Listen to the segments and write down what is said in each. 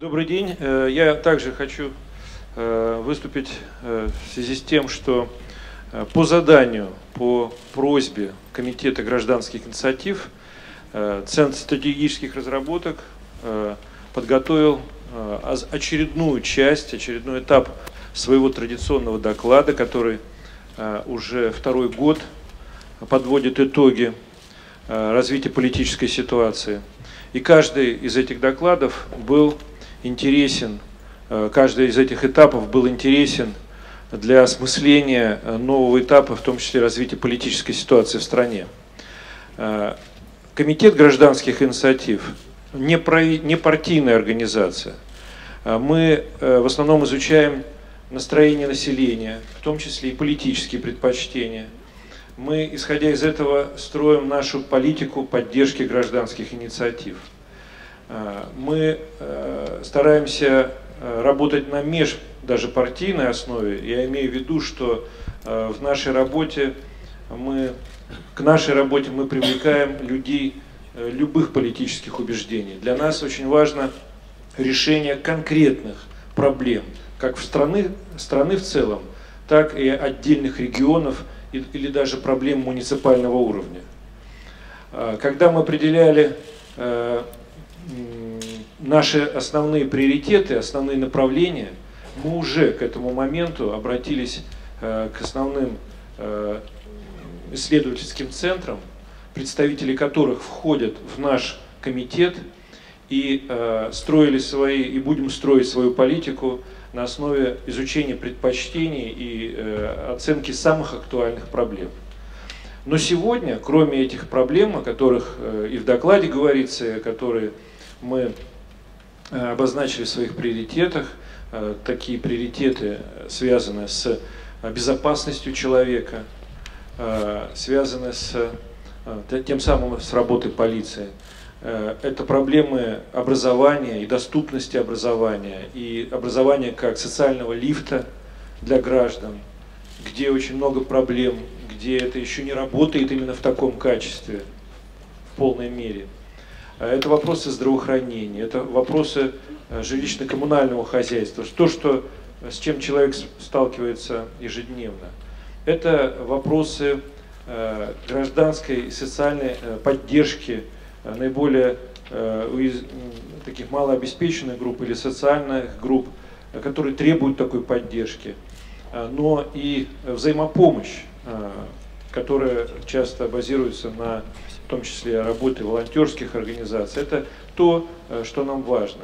Добрый день. Я также хочу выступить в связи с тем, что по заданию, по просьбе Комитета гражданских инициатив Центр стратегических разработок подготовил очередную часть, очередной этап своего традиционного доклада, который уже второй год подводит итоги развития политической ситуации. И каждый из этих докладов был интересен, каждый из этих этапов был интересен для осмысления нового этапа, в том числе развития политической ситуации в стране. Комитет гражданских инициатив – не партийная организация. Мы в основном изучаем настроение населения, в том числе и политические предпочтения. Мы, исходя из этого, строим нашу политику поддержки гражданских инициатив. Мы стараемся работать на межпартийной основе. Я имею в виду, что в нашей работе мы привлекаем людей любых политических убеждений. Для нас очень важно решение конкретных проблем, как в страны в целом, так и отдельных регионов или даже проблем муниципального уровня. Когда мы определяли наши основные приоритеты, основные направления, мы уже к этому моменту обратились к основным исследовательским центрам, представители которых входят в наш комитет, и строили свои, и будем строить свою политику на основе изучения предпочтений и оценки самых актуальных проблем. Но сегодня, кроме этих проблем, о которых и в докладе говорится, которые мы обозначили в своих приоритетах, такие приоритеты связаны с безопасностью человека, связаны с тем самым с работой полиции. Это проблемы образования и доступности образования, и образования как социального лифта для граждан, где очень много проблем, где это еще не работает именно в таком качестве, в полной мере. Это вопросы здравоохранения, это вопросы жилищно-коммунального хозяйства, то, с чем человек сталкивается ежедневно. Это вопросы гражданской и социальной поддержки наиболее таких малообеспеченных групп или социальных групп, которые требуют такой поддержки, но и взаимопомощь, которая часто базируется на, в том числе, работе волонтерских организаций. Это то, что нам важно.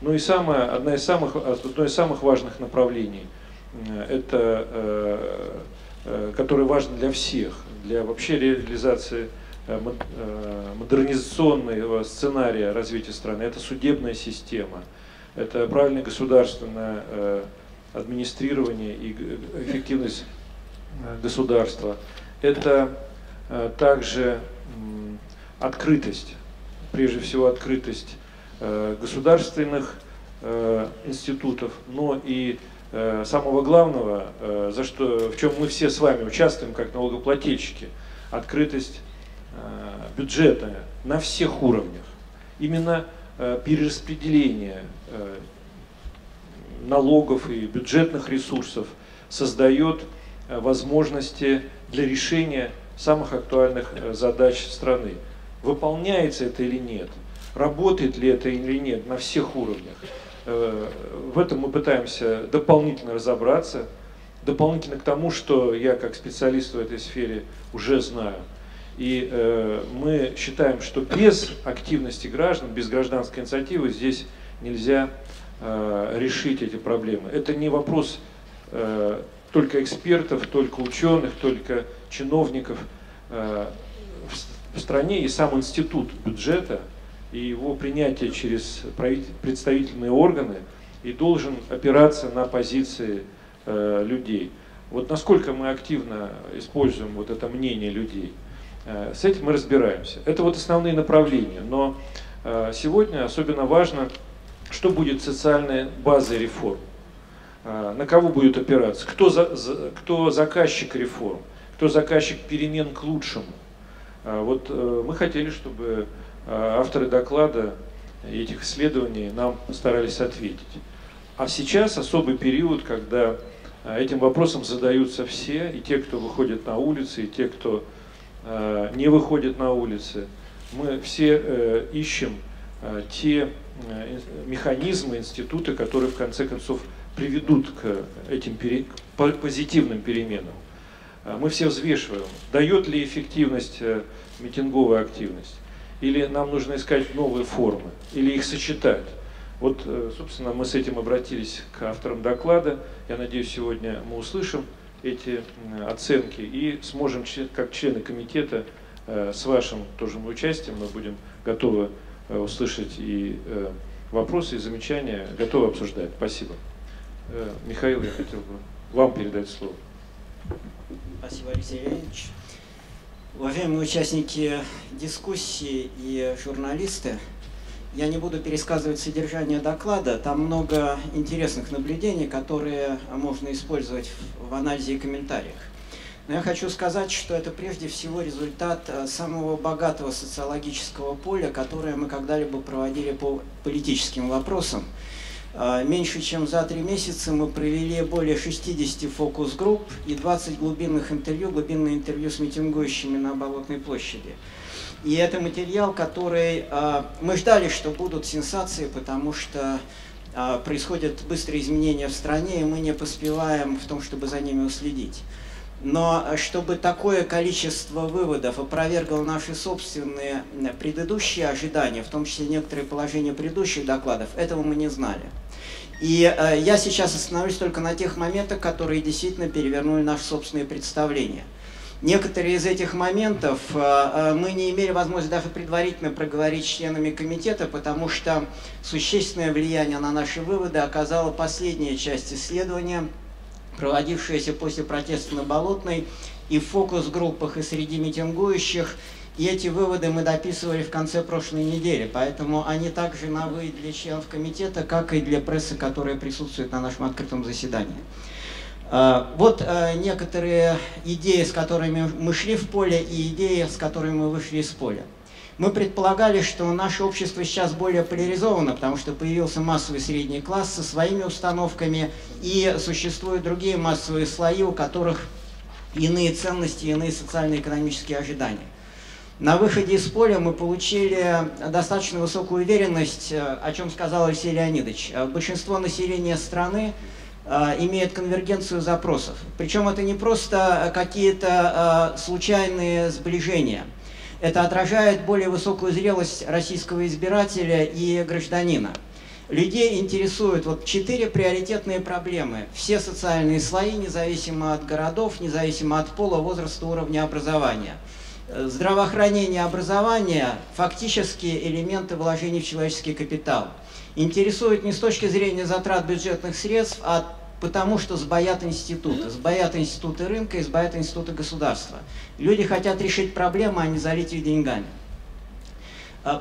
Ну и одно из самых важных направлений, это, которое важно для всех, для вообще реализации модернизационного сценария развития страны. Это судебная система, это правильное государственное администрирование и эффективность государства. Это также открытость, прежде всего открытость государственных институтов, но и самого главного, в чем мы все с вами участвуем как налогоплательщики, открытость бюджетная на всех уровнях. Именно перераспределение налогов и бюджетных ресурсов создает возможности для решения самых актуальных задач страны. Выполняется это или нет? Работает ли это или нет на всех уровнях? В этом мы пытаемся дополнительно разобраться, дополнительно к тому, что я как специалист в этой сфере уже знаю. И мы считаем, что без активности граждан, без гражданской инициативы здесь нельзя решить эти проблемы. Это не вопрос только экспертов, только ученых, только чиновников. В стране и сам институт бюджета и его принятие через представительные органы и должен опираться на позиции людей. Вот насколько мы активно используем вот это мнение людей. С этим мы разбираемся. Это вот основные направления. Но сегодня особенно важно, что будет социальной базой реформ, на кого будет опираться, кто заказчик реформ, кто заказчик перемен к лучшему. Вот мы хотели, чтобы авторы доклада этих исследований нам постарались ответить. А сейчас особый период, когда этим вопросом задаются все, и те, кто выходит на улицы, и те, кто не выходит на улицы. Мы все ищем те механизмы, институты, которые в конце концов приведут к этим позитивным переменам. Мы все взвешиваем, дает ли эффективность митинговая активность, или нам нужно искать новые формы, или их сочетать. Вот, собственно, мы с этим обратились к авторам доклада. Я надеюсь, сегодня мы услышим эти оценки и сможем, как члены комитета, с вашим тоже участием, мы будем готовы услышать и вопросы, и замечания, готовы обсуждать. Спасибо. Михаил, я хотел бы вам передать слово. Спасибо, Алексей Леонидович. Уважаемые участники дискуссии и журналисты, я не буду пересказывать содержание доклада. Там много интересных наблюдений, которые можно использовать в анализе и комментариях. Но я хочу сказать, что это прежде всего результат самого богатого социологического поля, которое мы когда-либо проводили по политическим вопросам. Меньше чем за 3 месяца мы провели более 60 фокус-групп и 20 глубинных интервью, глубинные интервью с митингующими на Болотной площади. И это материал, который мы ждали, что будут сенсации, потому что происходят быстрые изменения в стране, и мы не поспеваем в том, чтобы за ними уследить. Но чтобы такое количество выводов опровергло наши собственные предыдущие ожидания, в том числе некоторые положения предыдущих докладов, этого мы не знали. И я сейчас остановлюсь только на тех моментах, которые действительно перевернули наши собственные представления. Некоторые из этих моментов мы не имели возможности даже предварительно проговорить с членами комитета, потому что существенное влияние на наши выводы оказала последняя часть исследования, проводившаяся после протеста на Болотной и в фокус-группах, и среди митингующих. И эти выводы мы дописывали в конце прошлой недели, поэтому они также новые для членов комитета, как и для прессы, которая присутствует на нашем открытом заседании. Вот некоторые идеи, с которыми мы шли в поле, и идеи, с которыми мы вышли из поля. Мы предполагали, что наше общество сейчас более поляризовано, потому что появился массовый средний класс со своими установками, и существуют другие массовые слои, у которых иные ценности, иные социально-экономические ожидания. На выходе из поля мы получили достаточно высокую уверенность, о чем сказал Алексей Леонидович. Большинство населения страны имеет конвергенцию запросов. Причем это не просто какие-то случайные сближения. Это отражает более высокую зрелость российского избирателя и гражданина. Людей интересуют вот 4 приоритетные проблемы. Все социальные слои, независимо от городов, независимо от пола, возраста, уровня образования. Здравоохранение и образование – фактически элементы вложений в человеческий капитал. Интересует не с точки зрения затрат бюджетных средств, а потому что сбоят институты. Сбоят институты рынка и сбоят институты государства. Люди хотят решить проблемы, а не залить их деньгами.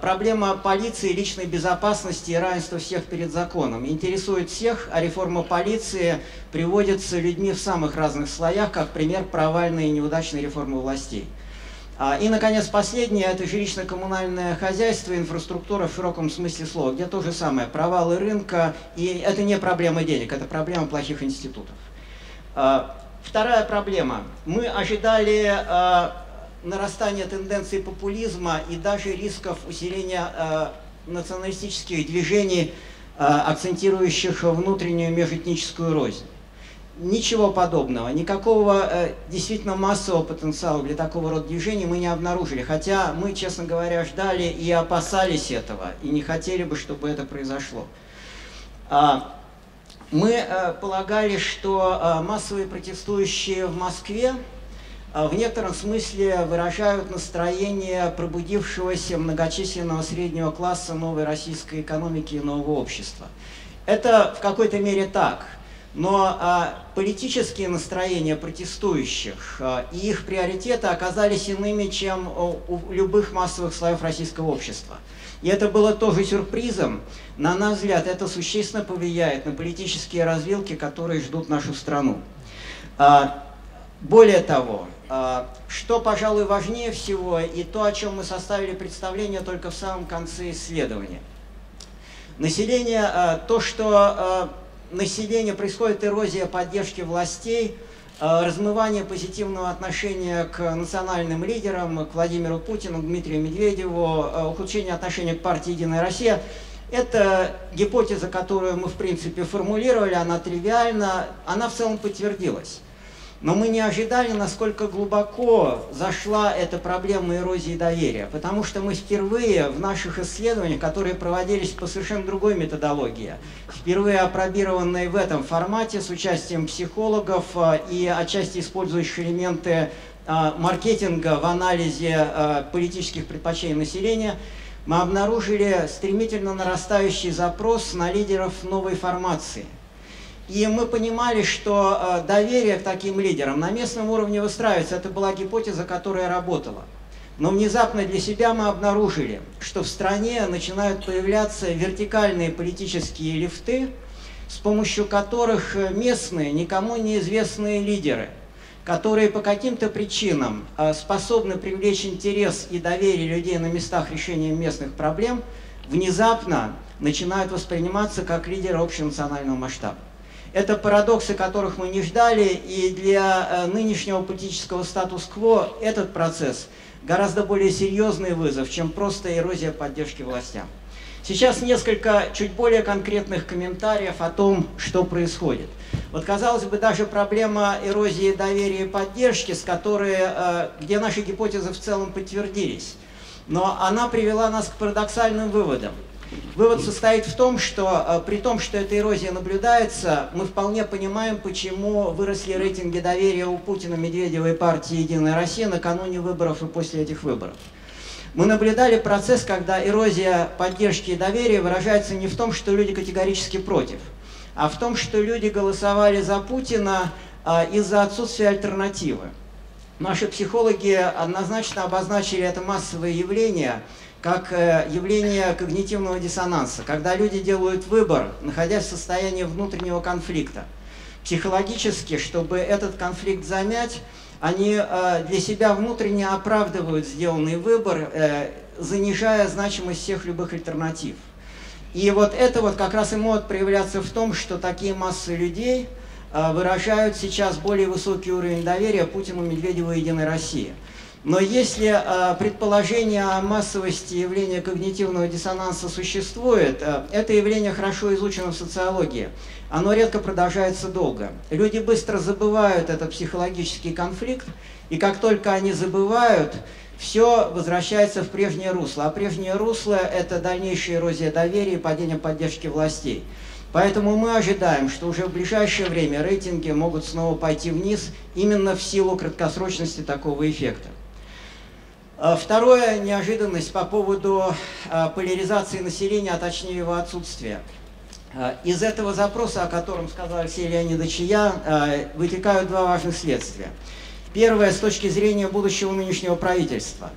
Проблема полиции, личной безопасности и равенства всех перед законом. Интересует всех, а реформа полиции приводится людьми в самых разных слоях, как пример провальной и неудачной реформы властей. И, наконец, последнее – это жилищно-коммунальное хозяйство, инфраструктура в широком смысле слова, где то же самое, провалы рынка, и это не проблема денег, это проблема плохих институтов. Вторая проблема. Мы ожидали нарастания тенденций популизма и даже рисков усиления националистических движений, акцентирующих внутреннюю межэтническую рознь. Ничего подобного, никакого действительно массового потенциала для такого рода движений мы не обнаружили, хотя мы, честно говоря, ждали и опасались этого, и не хотели бы, чтобы это произошло. Мы полагали, что массовые протестующие в Москве в некотором смысле выражают настроение пробудившегося многочисленного среднего класса новой российской экономики и нового общества. Это в какой-то мере так. Но политические настроения протестующих и их приоритеты оказались иными, чем у любых массовых слоев российского общества. И это было тоже сюрпризом. На наш взгляд, это существенно повлияет на политические развилки, которые ждут нашу страну. Более того, что, пожалуй, важнее всего, и то, о чем мы составили представление только в самом конце исследования, Население, то, что население происходит эрозия поддержки властей, размывание позитивного отношения к национальным лидерам, к Владимиру Путину, к Дмитрию Медведеву, ухудшение отношения к партии «Единая Россия». Это гипотеза, которую мы, в принципе, формулировали, она тривиальна, она в целом подтвердилась. Но мы не ожидали, насколько глубоко зашла эта проблема эрозии доверия, потому что мы впервые в наших исследованиях, которые проводились по совершенно другой методологии, впервые опробированные в этом формате с участием психологов и отчасти использующих элементы маркетинга в анализе политических предпочтений населения, мы обнаружили стремительно нарастающий запрос на лидеров новой формации. И мы понимали, что доверие к таким лидерам на местном уровне выстраивается. Это была гипотеза, которая работала. Но внезапно для себя мы обнаружили, что в стране начинают появляться вертикальные политические лифты, с помощью которых местные, никому неизвестные лидеры, которые по каким-то причинам способны привлечь интерес и доверие людей на местах решения местных проблем, внезапно начинают восприниматься как лидеры общенационального масштаба. Это парадоксы, которых мы не ждали, и для нынешнего политического статус-кво этот процесс гораздо более серьезный вызов, чем просто эрозия поддержки властям. Сейчас несколько чуть более конкретных комментариев о том, что происходит. Вот, казалось бы, даже проблема эрозии доверия и поддержки, где наши гипотезы в целом подтвердились, но она привела нас к парадоксальным выводам. Вывод состоит в том, что при том, что эта эрозия наблюдается, мы вполне понимаем, почему выросли рейтинги доверия у Путина, Медведева и партии «Единая Россия» накануне выборов и после этих выборов. Мы наблюдали процесс, когда эрозия поддержки и доверия выражается не в том, что люди категорически против, а в том, что люди голосовали за Путина из-за отсутствия альтернативы. Наши психологи однозначно обозначили это массовое явление как явление когнитивного диссонанса, когда люди делают выбор, находясь в состоянии внутреннего конфликта. Психологически, чтобы этот конфликт замять, они для себя внутренне оправдывают сделанный выбор, занижая значимость всех любых альтернатив. И вот это вот как раз и может проявляться в том, что такие массы людей выражают сейчас более высокий уровень доверия Путину, Медведеву и «Единой России». Но если предположение о массовости явления когнитивного диссонанса существует, это явление хорошо изучено в социологии. Оно редко продолжается долго. Люди быстро забывают этот психологический конфликт, и как только они забывают, все возвращается в прежнее русло. А прежнее русло – это дальнейшая эрозия доверия и падение поддержки властей. Поэтому мы ожидаем, что уже в ближайшее время рейтинги могут снова пойти вниз именно в силу краткосрочности такого эффекта. Вторая неожиданность по поводу поляризации населения, а точнее его отсутствия. Из этого запроса, о котором сказал Алексей Леонидович и я, вытекают два важных следствия. Первое, с точки зрения будущего нынешнего правительства.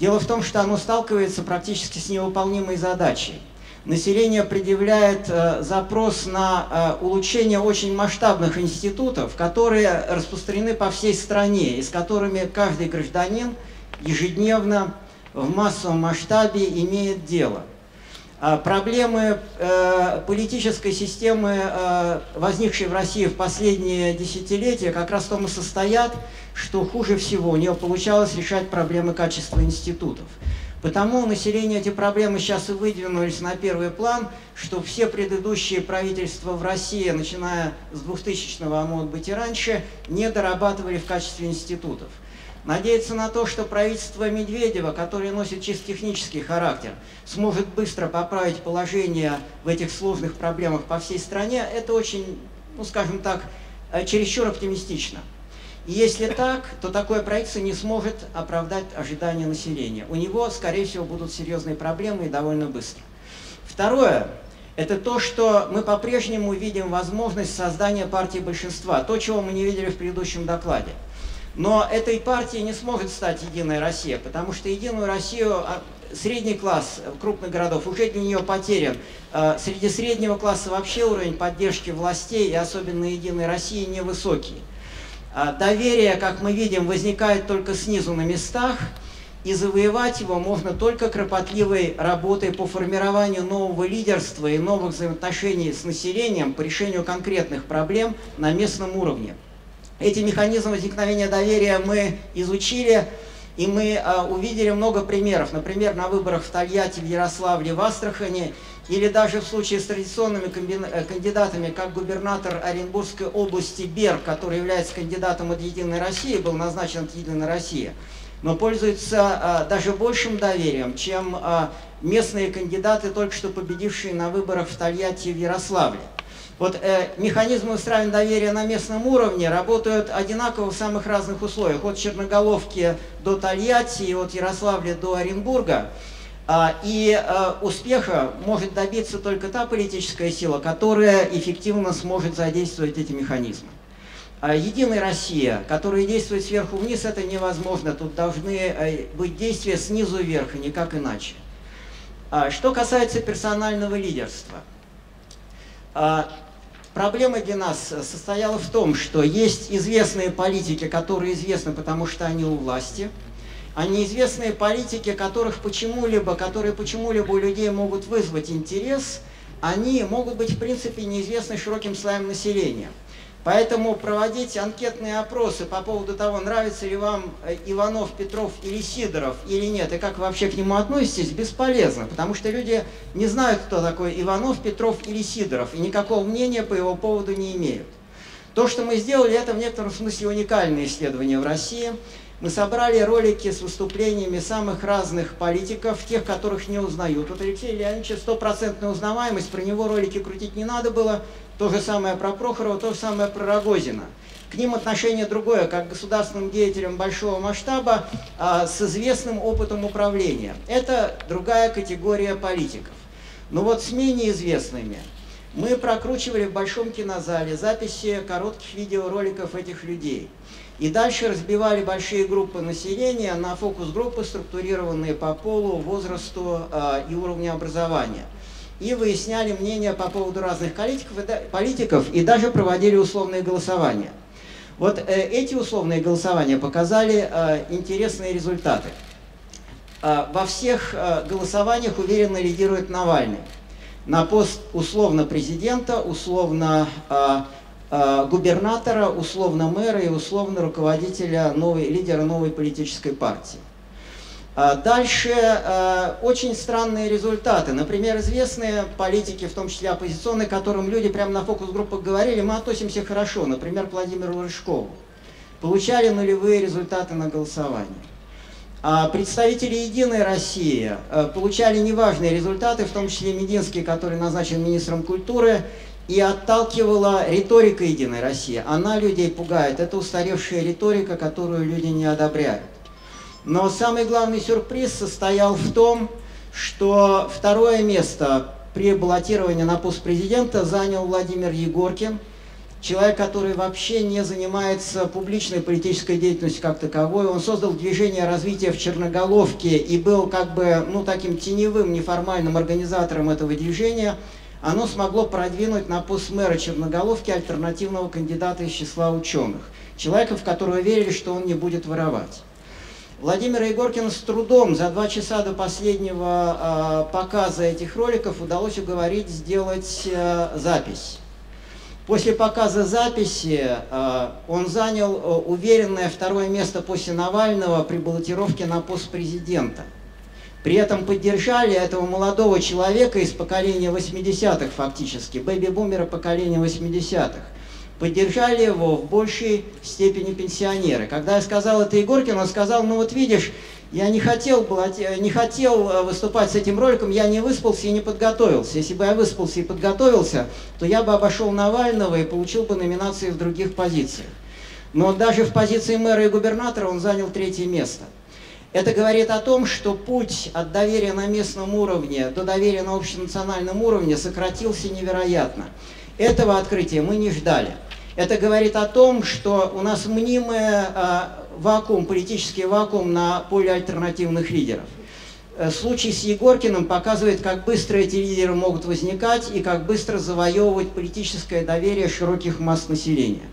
Дело в том, что оно сталкивается практически с невыполнимой задачей. Население предъявляет запрос на улучшение очень масштабных институтов, которые распространены по всей стране, и с которыми каждый гражданин ежедневно в массовом масштабе имеет дело. Проблемы политической системы, возникшей в России в последние десятилетия, как раз в том и состоят, что хуже всего у нее получалось решать проблемы качества институтов. Потому у населения эти проблемы сейчас и выдвинулись на первый план, что все предыдущие правительства в России, начиная с 2000-го, а может быть и раньше, не дорабатывали в качестве институтов. Надеяться на то, что правительство Медведева, которое носит чисто технический характер, сможет быстро поправить положение в этих сложных проблемах по всей стране, это очень, ну скажем так, чересчур оптимистично. И если так, то такое правительство не сможет оправдать ожидания населения. У него, скорее всего, будут серьезные проблемы и довольно быстро. Второе. Это то, что мы по-прежнему видим возможность создания партии большинства, то, чего мы не видели в предыдущем докладе. Но этой партии не сможет стать «Единая Россия», потому что «Единую Россию» средний класс крупных городов уже для нее потерян. Среди среднего класса вообще уровень поддержки властей, и особенно «Единой России», невысокий. Доверие, как мы видим, возникает только снизу на местах, и завоевать его можно только кропотливой работой по формированию нового лидерства и новых взаимоотношений с населением по решению конкретных проблем на местном уровне. Эти механизмы возникновения доверия мы изучили, и мы увидели много примеров. Например, на выборах в Тольятти, в Ярославле, в Астрахани, или даже в случае с традиционными кандидатами, как губернатор Оренбургской области Берг, который является кандидатом от «Единой России», был назначен от «Единой России», но пользуется даже большим доверием, чем местные кандидаты, только что победившие на выборах в Тольятти и в Ярославле. Вот механизмы устранения доверия на местном уровне работают одинаково в самых разных условиях. От Черноголовки до Тольятти и от Ярославля до Оренбурга. И успеха может добиться только та политическая сила, которая эффективно сможет задействовать эти механизмы. «Единая Россия», которая действует сверху вниз, это невозможно. Тут должны быть действия снизу вверх, и никак иначе. Что касается персонального лидерства. Проблема для нас состояла в том, что есть известные политики, которые известны, потому что они у власти, а неизвестные политики, которые почему-либо у людей могут вызвать интерес, они могут быть в принципе неизвестны широким слоям населения. Поэтому проводить анкетные опросы по поводу того, нравится ли вам Иванов, Петров или Сидоров или нет, и как вы вообще к нему относитесь, бесполезно, потому что люди не знают, кто такой Иванов, Петров или Сидоров, и никакого мнения по его поводу не имеют. То, что мы сделали, это в некотором смысле уникальное исследование в России. Мы собрали ролики с выступлениями самых разных политиков, тех, которых не узнают. Вот Алексей Леонидович, стопроцентная узнаваемость, про него ролики крутить не надо было. То же самое про Прохорова, то же самое про Рогозина. К ним отношение другое, как к государственным деятелям большого масштаба, с известным опытом управления. Это другая категория политиков. Но вот с менее известными мы прокручивали в большом кинозале записи коротких видеороликов этих людей. И дальше разбивали большие группы населения на фокус-группы, структурированные по полу, возрасту и уровню образования. И выясняли мнения по поводу разных политиков и даже проводили условные голосования. Вот эти условные голосования показали интересные результаты. Во всех голосованиях уверенно лидирует Навальный. На пост условно президента, условно губернатора, условно мэра и условно руководителя лидера новой политической партии. Дальше очень странные результаты. Например, известные политики, в том числе оппозиционные, которым люди прямо на фокус-группах говорили, мы относимся хорошо, например, к Владимиру Рыжкову, получали нулевые результаты на голосовании. Представители «Единой России» получали неважные результаты, в том числе Мединский, который назначен министром культуры, и отталкивала риторика «Единой России». Она людей пугает. Это устаревшая риторика, которую люди не одобряют. Но самый главный сюрприз состоял в том, что второе место при баллотировании на пост президента занял Владимир Егоркин, человек, который вообще не занимается публичной политической деятельностью как таковой. Он создал движение «Развитие в Черноголовке» и был как бы таким теневым, неформальным организатором этого движения. Оно смогло продвинуть на пост мэра Черноголовки альтернативного кандидата из числа ученых, человека, в которого верили, что он не будет воровать. Владимира Егоркина с трудом за 2 часа до последнего показа этих роликов удалось уговорить сделать запись. После показа записи он занял уверенное второе место после Навального при баллотировке на пост президента. При этом поддержали этого молодого человека из поколения 80-х фактически, бэби-бумера поколения 80-х. Поддержали его в большей степени пенсионеры. Когда я сказал это Егоркину, он сказал, ну вот видишь, я не хотел выступать с этим роликом, я не выспался и не подготовился. Если бы я выспался и подготовился, то я бы обошел Навального и получил бы номинации в других позициях. Но даже в позиции мэра и губернатора он занял 3-е место. Это говорит о том, что путь от доверия на местном уровне до доверия на общенациональном уровне сократился невероятно. Этого открытия мы не ждали. Это говорит о том, что у нас мнимый вакуум, политический вакуум на поле альтернативных лидеров. Случай с Егоркиным показывает, как быстро эти лидеры могут возникать и как быстро завоевывать политическое доверие широких масс населения.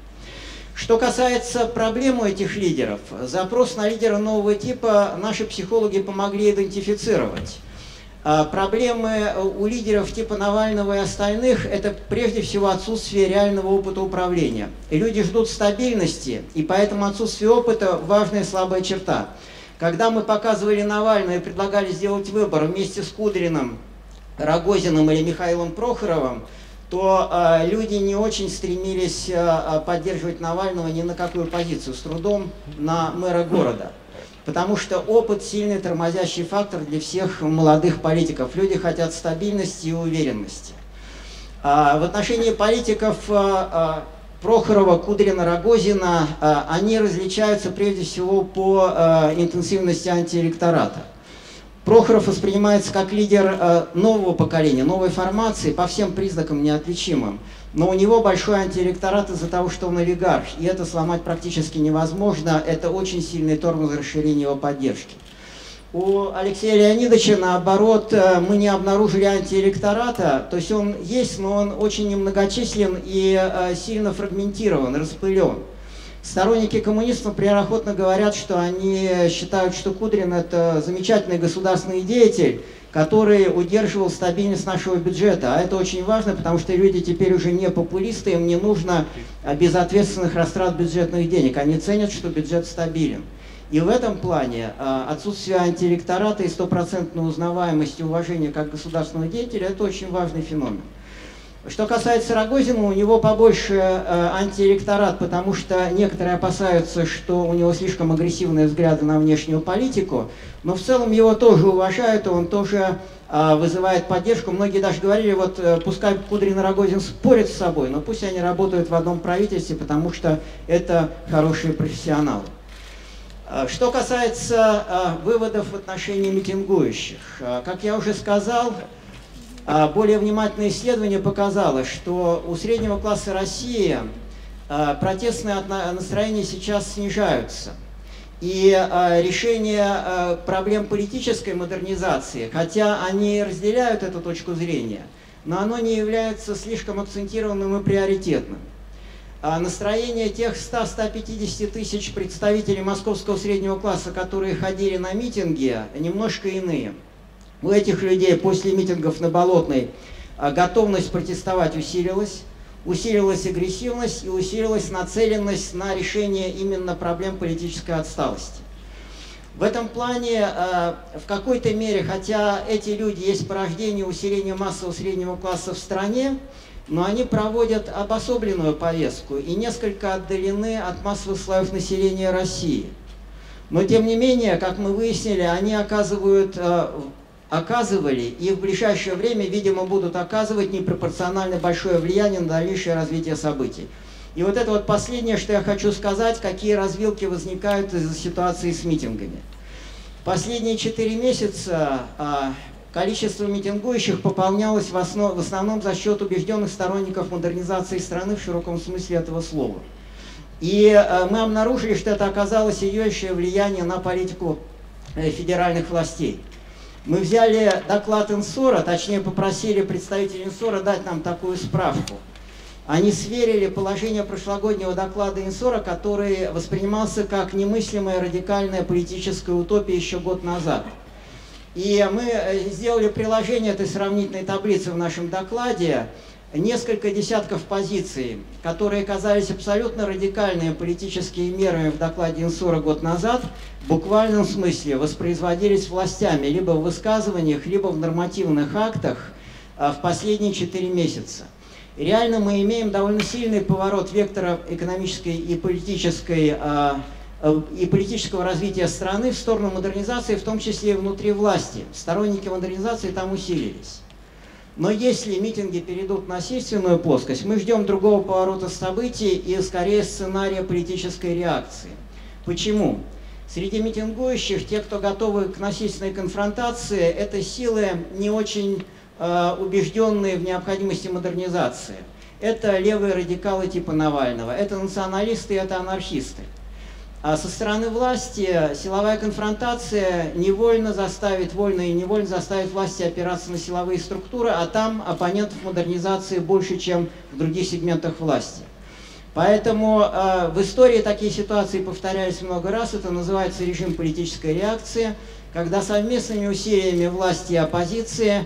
Что касается проблем у этих лидеров, запрос на лидера нового типа наши психологи помогли идентифицировать. Проблемы у лидеров типа Навального и остальных – это прежде всего отсутствие реального опыта управления. И люди ждут стабильности, и поэтому отсутствие опыта – важная слабая черта. Когда мы показывали Навального и предлагали сделать выбор вместе с Кудриным, Рогозиным или Михаилом Прохоровым, то люди не очень стремились поддерживать Навального ни на какую позицию, с трудом на мэра города. Потому что опыт – сильный тормозящий фактор для всех молодых политиков. Люди хотят стабильности и уверенности. В отношении политиков Прохорова, Кудрина, Рогозина они различаются прежде всего по интенсивности антиэлектората. Прохоров воспринимается как лидер нового поколения, новой формации, по всем признакам неотличимым. Но у него большой антиэлекторат из-за того, что он олигарх, и это сломать практически невозможно, это очень сильный тормоз расширения его поддержки. У Алексея Леонидовича, наоборот, мы не обнаружили антиэлектората, то есть он есть, но он очень немногочислен и сильно фрагментирован, распылен. Сторонники коммунистов прямо говорят, что они считают, что Кудрин – это замечательный государственный деятель, который удерживал стабильность нашего бюджета. А это очень важно, потому что люди теперь уже не популисты, им не нужно безответственных растрат бюджетных денег. Они ценят, что бюджет стабилен. И в этом плане отсутствие антиэлектората и стопроцентной узнаваемости и уважения как государственного деятеля – это очень важный феномен. Что касается Рогозина, у него побольше антиэлекторат, потому что некоторые опасаются, что у него слишком агрессивные взгляды на внешнюю политику, но в целом его тоже уважают, и он тоже вызывает поддержку. Многие даже говорили, вот пускай Кудрин и Рогозин спорят с собой, но пусть они работают в одном правительстве, потому что это хорошие профессионалы. Что касается выводов в отношении митингующих, как я уже сказал, более внимательное исследование показало, что у среднего класса России протестные настроения сейчас снижаются. И решение проблем политической модернизации, хотя они разделяют эту точку зрения, но оно не является слишком акцентированным и приоритетным. Настроение тех 100-150 тысяч представителей московского среднего класса, которые ходили на митинги, немножко иные. У этих людей после митингов на Болотной готовность протестовать усилилась, усилилась агрессивность и усилилась нацеленность на решение именно проблем политической отсталости. В этом плане, в какой-то мере, хотя эти люди есть порождение усиления массового среднего класса в стране, но они проводят обособленную повестку и несколько отдалены от массовых слоев населения России. Но тем не менее, как мы выяснили, они оказывали и в ближайшее время, видимо, будут оказывать непропорционально большое влияние на дальнейшее развитие событий. И вот это вот последнее, что я хочу сказать, какие развилки возникают из-за ситуации с митингами. Последние 4 месяца количество митингующих пополнялось в основном за счет убежденных сторонников модернизации страны в широком смысле этого слова. И мы обнаружили, что это оказалось серьезное влияние на политику федеральных властей. Мы взяли доклад Инсора, точнее попросили представителей Инсора дать нам такую справку. Они сверили положение прошлогоднего доклада Инсора, который воспринимался как немыслимая радикальная политическая утопия еще год назад. И мы сделали приложение этой сравнительной таблицы в нашем докладе. Несколько десятков позиций, которые казались абсолютно радикальными политическими мерами в докладе Инсора год назад, в буквальном смысле воспроизводились властями либо в высказываниях, либо в нормативных актах в последние 4 месяца. Реально мы имеем довольно сильный поворот вектора экономической и политического развития страны в сторону модернизации, в том числе и внутри власти. Сторонники модернизации там усилились. Но если митинги перейдут на насильственную плоскость, мы ждем другого поворота событий и скорее сценария политической реакции. Почему? Среди митингующих, те, кто готовы к насильственной конфронтации, это силы, не очень убежденные в необходимости модернизации. Это левые радикалы типа Навального, это националисты, это анархисты. А со стороны власти силовая конфронтация вольно и невольно заставит власти опираться на силовые структуры, а там оппонентов модернизации больше, чем в других сегментах власти. Поэтому в истории такие ситуации повторялись много раз. Это называется режим политической реакции, когда совместными усилиями власти и оппозиции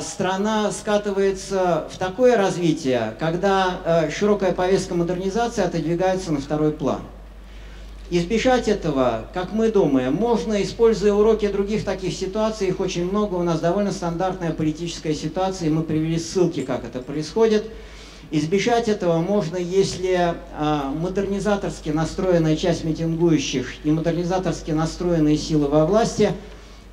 страна скатывается в такое развитие, когда широкая повестка модернизации отодвигается на второй план. Избежать этого, как мы думаем, можно, используя уроки других таких ситуаций, их очень много, у нас довольно стандартная политическая ситуация, и мы привели ссылки, как это происходит. Избежать этого можно, если модернизаторски настроенная часть митингующих и модернизаторски настроенные силы во власти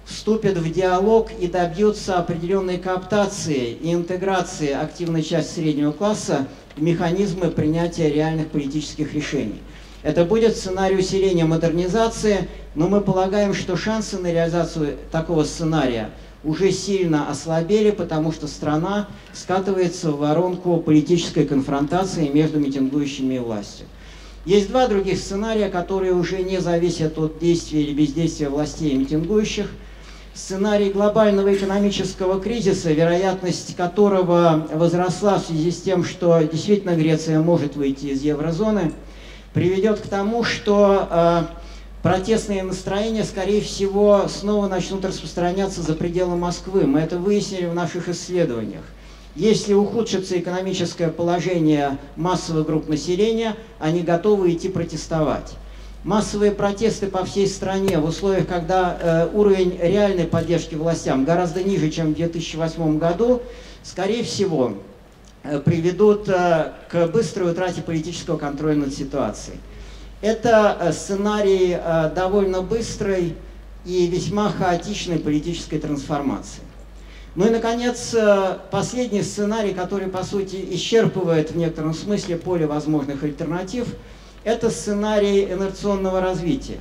вступят в диалог и добьются определенной кооптации и интеграции активной части среднего класса в механизмы принятия реальных политических решений. Это будет сценарий усиления модернизации, но мы полагаем, что шансы на реализацию такого сценария уже сильно ослабели, потому что страна скатывается в воронку политической конфронтации между митингующими и властью. Есть два других сценария, которые уже не зависят от действия или бездействия властей и митингующих. Сценарий глобального экономического кризиса, вероятность которого возросла в связи с тем, что действительно Греция может выйти из еврозоны, приведет к тому, что протестные настроения, скорее всего, снова начнут распространяться за пределы Москвы. Мы это выяснили в наших исследованиях. Если ухудшится экономическое положение массовых групп населения, они готовы идти протестовать. Массовые протесты по всей стране в условиях, когда уровень реальной поддержки властям гораздо ниже, чем в 2008 году, скорее всего, приведут к быстрой утрате политического контроля над ситуацией. Это сценарий довольно быстрой и весьма хаотичной политической трансформации. Ну и, наконец, последний сценарий, который, по сути, исчерпывает в некотором смысле поле возможных альтернатив, это сценарий инерционного развития.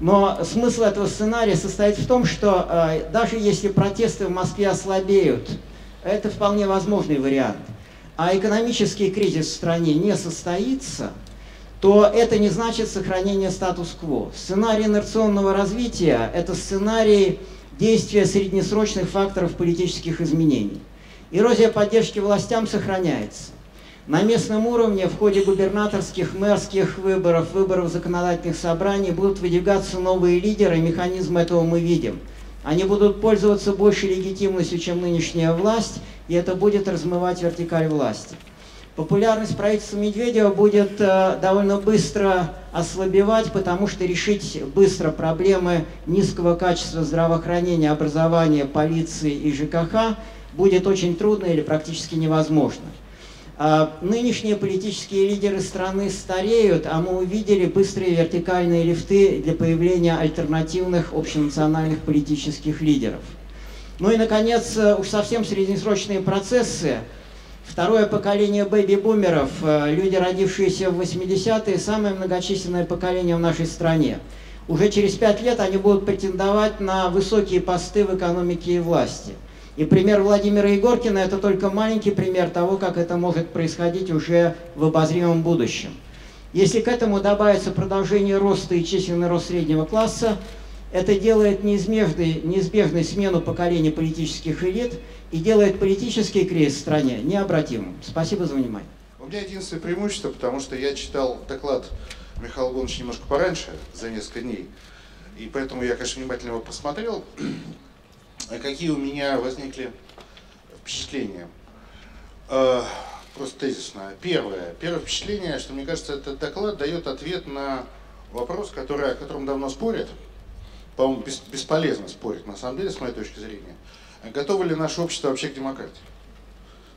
Но смысл этого сценария состоит в том, что даже если протесты в Москве ослабеют, это вполне возможный вариант, а экономический кризис в стране не состоится, то это не значит сохранение статус-кво. Сценарий инерционного развития – это сценарий действия среднесрочных факторов политических изменений. Эрозия поддержки властям сохраняется. На местном уровне в ходе губернаторских, мэрских выборов, выборов законодательных собраний будут выдвигаться новые лидеры, механизм этого мы видим. Они будут пользоваться большей легитимностью, чем нынешняя власть, и это будет размывать вертикаль власти. Популярность правительства Медведева будет довольно быстро ослабевать, потому что решить быстро проблемы низкого качества здравоохранения, образования, полиции и ЖКХ будет очень трудно или практически невозможно. Нынешние политические лидеры страны стареют, а мы увидели быстрые вертикальные лифты для появления альтернативных общенациональных политических лидеров. Ну и, наконец, уж совсем среднесрочные процессы. Второе поколение бэби-бумеров, люди, родившиеся в 80-е, самое многочисленное поколение в нашей стране. Уже через 5 лет они будут претендовать на высокие посты в экономике и власти. И пример Владимира Егоркина – это только маленький пример того, как это может происходить уже в обозримом будущем. Если к этому добавится продолжение роста и численный рост среднего класса, это делает неизбежной смену поколений политических элит и делает политический кризис в стране необратимым. Спасибо за внимание. У меня единственное преимущество, потому что я читал доклад Михаила Ивановича немножко пораньше, за несколько дней, и поэтому я, конечно, внимательно его посмотрел. Какие у меня возникли впечатления? Просто тезисно. Первое впечатление, что, мне кажется, этот доклад дает ответ на вопрос, который, о котором давно спорят. По-моему, бесполезно спорить, на самом деле, с моей точки зрения. Готовы ли наше общество вообще к демократии?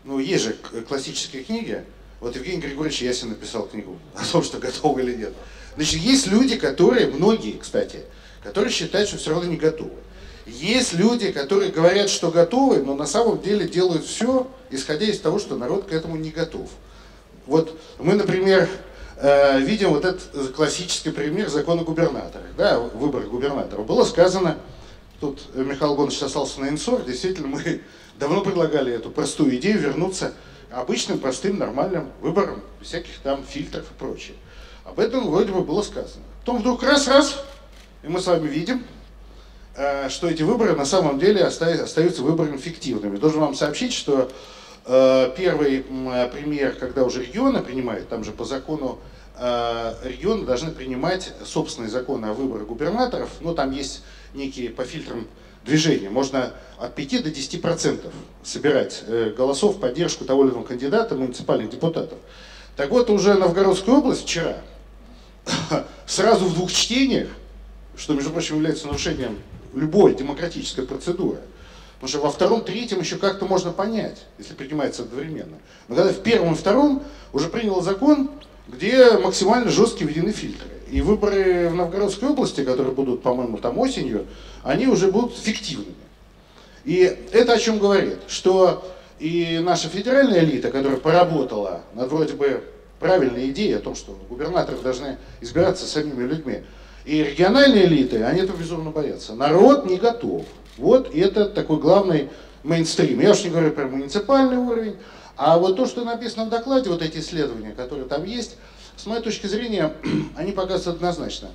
Ну, есть же классические книги. Вот Евгений Григорьевич Ясин написал книгу о том, что готовы или нет. Значит, есть люди, которые, многие, кстати, которые считают, что все равно не готовы. Есть люди, которые говорят, что готовы, но на самом деле делают все, исходя из того, что народ к этому не готов. Вот мы, например, видим вот этот классический пример закона губернатора, да, выбор губернатора. Было сказано, тут Михаил Иванович остался на инсор, действительно, мы давно предлагали эту простую идею вернуться обычным, простым, нормальным выбором, без всяких там фильтров и прочее. Об этом вроде бы было сказано. Потом вдруг раз-раз, и мы с вами видим, что эти выборы на самом деле остаются выборами фиктивными. Должен вам сообщить, что Первый пример, когда уже регионы принимают, там же по закону регионы должны принимать собственные законы о выборах губернаторов, но там есть некие по фильтрам движения. Можно от 5 до 10% собирать голосов в поддержку того или иного кандидата, муниципальных депутатов. Так вот, уже Новгородская область вчера сразу в двух чтениях, что, между прочим, является нарушением любой демократической процедуры, потому что во втором, третьем еще как-то можно понять, если принимается одновременно. Но когда в первом и втором уже принял закон, где максимально жестко введены фильтры. И выборы в Новгородской области, которые будут, по-моему, там осенью, они уже будут фиктивными. И это о чем говорит, что и наша федеральная элита, которая поработала над вроде бы правильной идеей о том, что губернаторы должны избираться самими людьми, и региональные элиты, они этого безумно боятся. Народ не готов. Вот это такой главный мейнстрим. Я уж не говорю про муниципальный уровень, а вот то, что написано в докладе, вот эти исследования, которые там есть, с моей точки зрения, они показывают однозначно.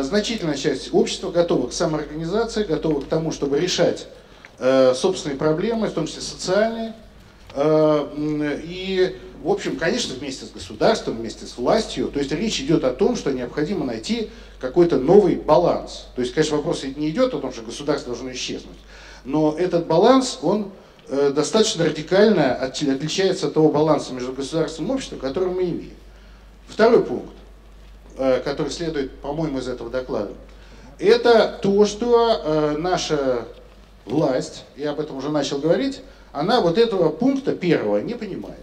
Значительная часть общества готова к самоорганизации, готова к тому, чтобы решать собственные проблемы, в том числе социальные. И, в общем, конечно, вместе с государством, вместе с властью, то есть речь идет о том, что необходимо найти какой-то новый баланс. То есть, конечно, вопрос не идет о том, что государство должно исчезнуть, но этот баланс, он достаточно радикально отличается от того баланса между государством и обществом, который мы имеем. Второй пункт, который следует, по-моему, из этого доклада, это то, что наша власть, я об этом уже начал говорить, она вот этого пункта первого не понимает.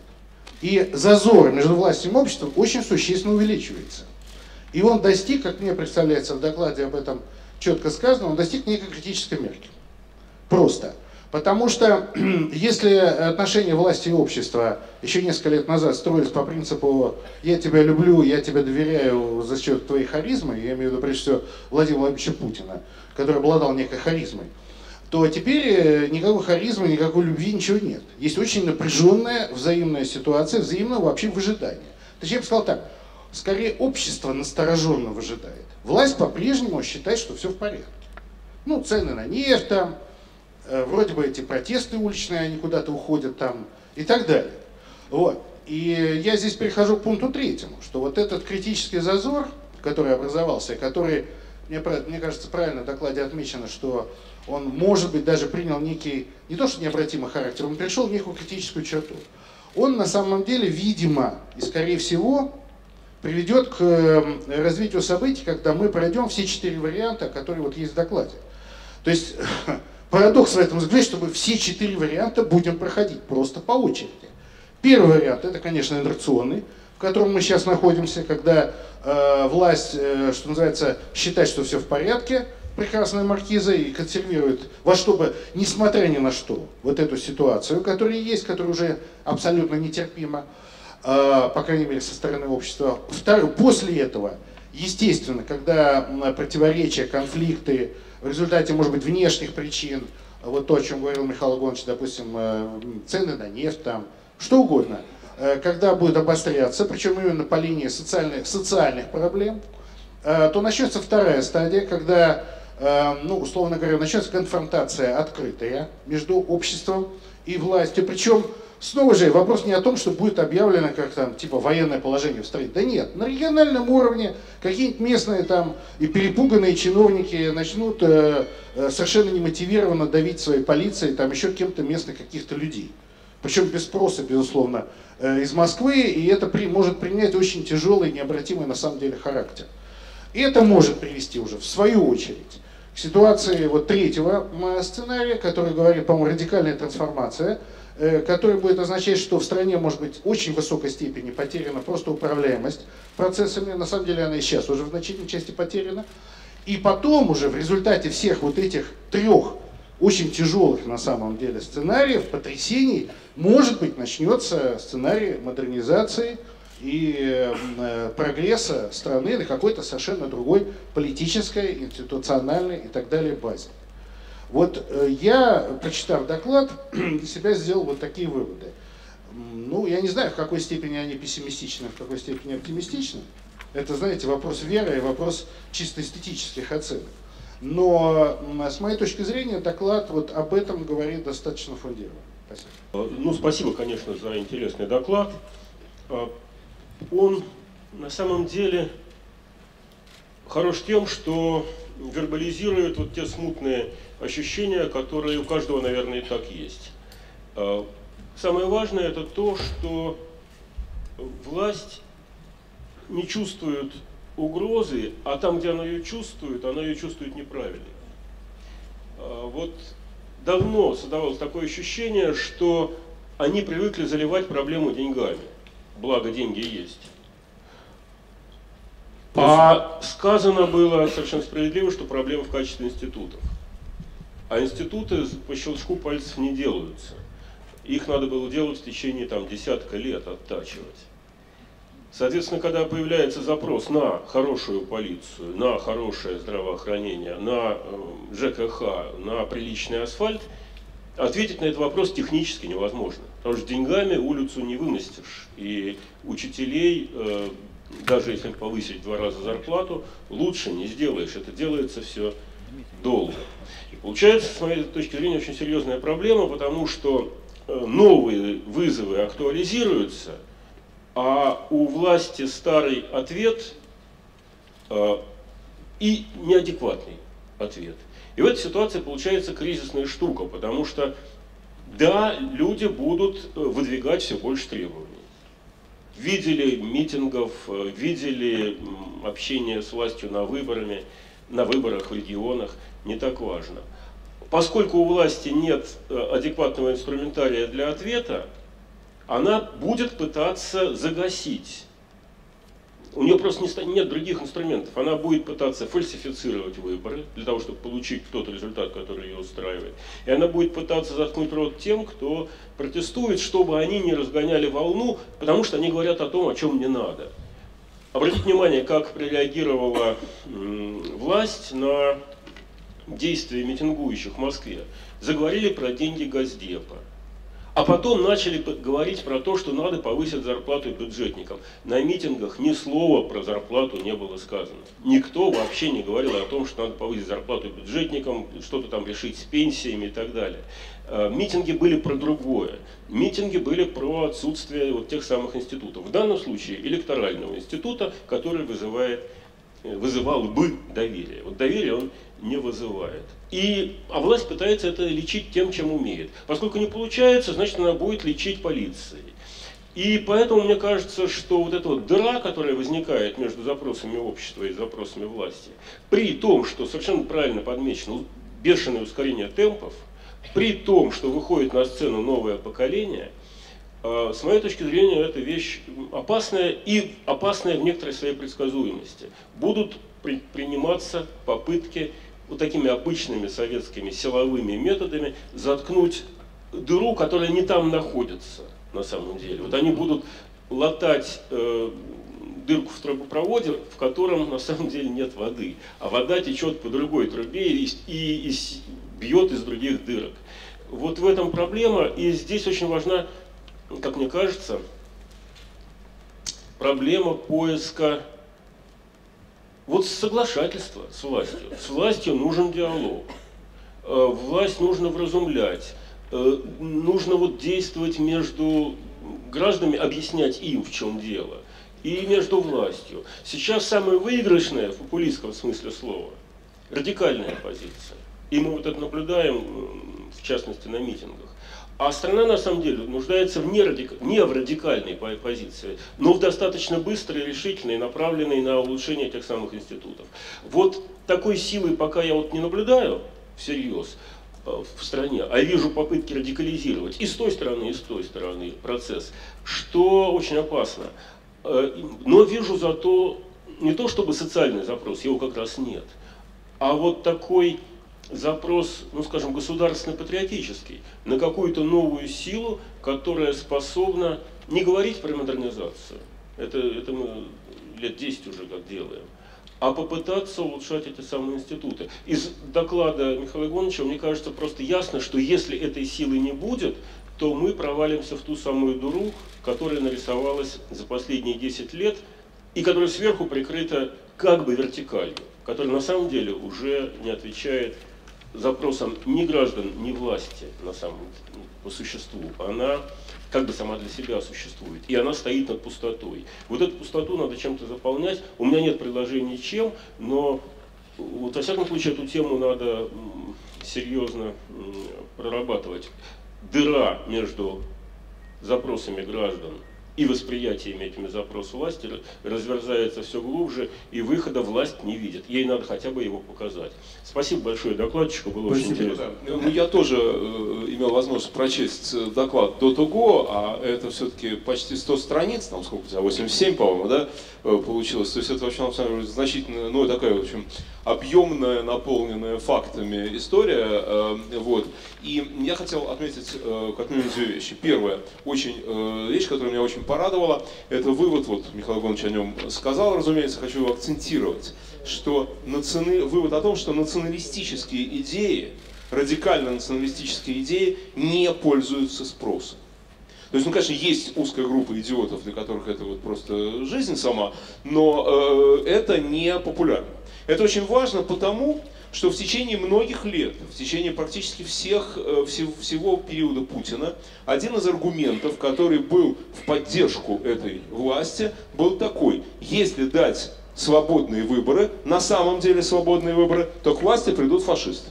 И зазор между властью и обществом очень существенно увеличивается. И он достиг, как мне представляется в докладе, об этом четко сказано, он достиг некой критической мерки. Просто. Потому что если отношения власти и общества еще несколько лет назад строились по принципу «я тебя люблю, я тебя доверяю за счет твоей харизмы», я имею в виду прежде всего Владимира Владимировича Путина, который обладал некой харизмой, то теперь никакой харизмы, никакой любви, ничего нет. Есть очень напряженная взаимная ситуация, взаимного вообще выжидания. Точнее, я бы сказал так, скорее общество настороженно выжидает. Власть по-прежнему считает, что все в порядке. Ну, цены на нефть там, вроде бы эти протесты уличные, они куда-то уходят там и так далее. Вот. И я здесь перехожу к пункту третьему, что вот этот критический зазор, который образовался, и который, мне кажется, правильно в докладе отмечено, что он, может быть, даже принял некий, не то что необратимый характер, он перешел в некую критическую черту. Он на самом деле, видимо, и скорее всего, приведет к развитию событий, когда мы пройдем все 4 варианта, которые вот есть в докладе. То есть... Парадокс в этом взгляде, что мы все 4 варианта будем проходить просто по очереди. Первый вариант – это, конечно, инерционный, в котором мы сейчас находимся, когда власть, что называется, считает, что все в порядке, прекрасная маркиза, и консервирует во что бы, несмотря ни на что, вот эту ситуацию, которая есть, которая уже абсолютно нетерпима, по крайней мере, со стороны общества. Второй, после этого, естественно, когда противоречия, конфликты, в результате, может быть, внешних причин, вот то, о чем говорил Михаил Иванович, допустим, цены на нефть, там, что угодно, когда будет обостряться, причем именно по линии социальных проблем, то начнется вторая стадия, когда, ну, условно говоря, начнется конфронтация открытая между обществом и властью. Причем, снова же, вопрос не о том, что будет объявлено, как там, типа, военное положение в стране. Да нет, на региональном уровне какие-нибудь местные там и перепуганные чиновники начнут совершенно немотивированно давить своей полицией, там, еще кем-то местных каких-то людей. Причем без спроса, безусловно, из Москвы, и это может принять очень тяжелый, необратимый на самом деле характер. И это может привести уже, в свою очередь, к ситуации вот третьего сценария, который говорит, по-моему, радикальная трансформация, который будет означать, что в стране может быть очень высокой степени потеряна просто управляемость процессами, на самом деле она и сейчас уже в значительной части потеряна, и потом уже в результате всех вот этих 3 очень тяжелых на самом деле сценариев, потрясений, может быть, начнется сценарий модернизации и прогресса страны на какой-то совершенно другой политической, институциональной и так далее базе. Вот я, прочитав доклад, для себя сделал вот такие выводы. Ну, я не знаю, в какой степени они пессимистичны, в какой степени оптимистичны. Это, знаете, вопрос веры и вопрос чисто эстетических оценок. Но с моей точки зрения доклад вот об этом говорит достаточно фундированно. Спасибо. Ну, спасибо, конечно, за интересный доклад. Он на самом деле хорош тем, что вербализирует вот те смутные ощущения, которые у каждого, наверное, и так есть. Самое важное – это то, что власть не чувствует угрозы, а там, где она ее чувствует неправильно. Вот давно создавалось такое ощущение, что они привыкли заливать проблему деньгами, благо деньги есть. А сказано было совершенно справедливо, что проблема в качестве институтов. А институты по щелчку пальцев не делаются. Их надо было делать в течение там, десятка лет, оттачивать. Соответственно, когда появляется запрос на хорошую полицию, на хорошее здравоохранение, на ЖКХ, на приличный асфальт, ответить на этот вопрос технически невозможно. Потому что деньгами улицу не вымостишь. И учителей, даже если повысить в 2 раза зарплату, лучше не сделаешь. Это делается все долго. И получается, с моей точки зрения, очень серьезная проблема, потому что новые вызовы актуализируются, а у власти старый ответ и неадекватный ответ. И в этой ситуации получается кризисная штука, потому что, да, люди будут выдвигать все больше требований. В виде митингов, в виде общения с властью на выборах в регионах, не так важно. Поскольку у власти нет адекватного инструментария для ответа, она будет пытаться загасить. У нее просто нет других инструментов. Она будет пытаться фальсифицировать выборы, для того, чтобы получить тот результат, который ее устраивает. И она будет пытаться заткнуть рот тем, кто протестует, чтобы они не разгоняли волну, потому что они говорят о том, о чем не надо. Обратите внимание, как реагировала власть на действия митингующих в Москве. Заговорили про деньги Газдепа. А потом начали говорить про то, что надо повысить зарплату бюджетникам. На митингах ни слова про зарплату не было сказано. Никто вообще не говорил о том, что надо повысить зарплату бюджетникам, что-то там решить с пенсиями и так далее. Митинги были про другое. Митинги были про отсутствие вот тех самых институтов. В данном случае электорального института, который вызывал бы доверие. Вот доверие он не вызывает. А власть пытается это лечить тем, чем умеет. Поскольку не получается, значит, она будет лечить полицией. И поэтому мне кажется, что вот эта вот дыра, которая возникает между запросами общества и запросами власти, при том, что совершенно правильно подмечено бешеное ускорение темпов, при том, что выходит на сцену новое поколение, с моей точки зрения, это вещь опасная и опасная в некоторой своей предсказуемости. Будут приниматься попытки вот такими обычными советскими силовыми методами заткнуть дыру, которая не там находится на самом деле. Вот они будут латать дырку в трубопроводе, в котором на самом деле нет воды, а вода течет по другой трубе и бьет из других дырок. Вот в этом проблема, и здесь очень важна, как мне кажется, проблема поиска вот соглашательства с властью. С властью нужен диалог, власть нужно вразумлять, нужно вот действовать между гражданами, объяснять им, в чем дело, и между властью. Сейчас самое выигрышное, в популистском смысле слова, радикальная оппозиция. И мы вот это наблюдаем, в частности, на митингах. А страна, на самом деле, нуждается не в радикальной позиции, но в достаточно быстрой, решительной, направленной на улучшение тех самых институтов. Вот такой силы пока я вот не наблюдаю всерьез в стране, а вижу попытки радикализировать и с той стороны, процесс, что очень опасно. Но вижу зато не то чтобы социальный запрос, его как раз нет, а вот такой запрос, ну скажем, государственно-патриотический, на какую-то новую силу, которая способна не говорить про модернизацию, это мы лет 10 уже как делаем, а попытаться улучшать эти самые институты. Из доклада Михаила Ивановича, мне кажется, просто ясно, что если этой силы не будет, то мы провалимся в ту самую дыру, которая нарисовалась за последние 10 лет и которая сверху прикрыта как бы вертикалью, которая на самом деле уже не отвечает запросам ни граждан, ни власти, на самом деле, по существу, она как бы сама для себя существует, и она стоит над пустотой. Вот эту пустоту надо чем-то заполнять. У меня нет предложений чем, но вот, во всяком случае, эту тему надо серьезно прорабатывать. Дыра между запросами граждан и восприятиями этими запросов власти разверзается все глубже, и выхода власть не видит. Ей надо хотя бы его показать. Спасибо большое докладчику, было очень интересно. Да. Я тоже имел возможность прочесть доклад до того, а это все-таки почти 100 страниц, там сколько у тебя, 87, по-моему, да, получилось. То есть это вообще, на самом деле, значительно, ну, такая, в общем, объемная, наполненная фактами история. Вот. И я хотел отметить как минимум две вещи. Первое, вещь, которая меня очень порадовала, это вывод, вот Михаил Иванович о нем сказал, разумеется, хочу его акцентировать, что вывод о том, что националистические идеи, радикально националистические идеи не пользуются спросом. То есть, ну, конечно, есть узкая группа идиотов, для которых это вот просто жизнь сама, но это не популярно. Это очень важно потому, что в течение многих лет, в течение практически всего периода Путина, один из аргументов, который был в поддержку этой власти, был такой: если дать свободные выборы, на самом деле свободные выборы, то к власти придут фашисты.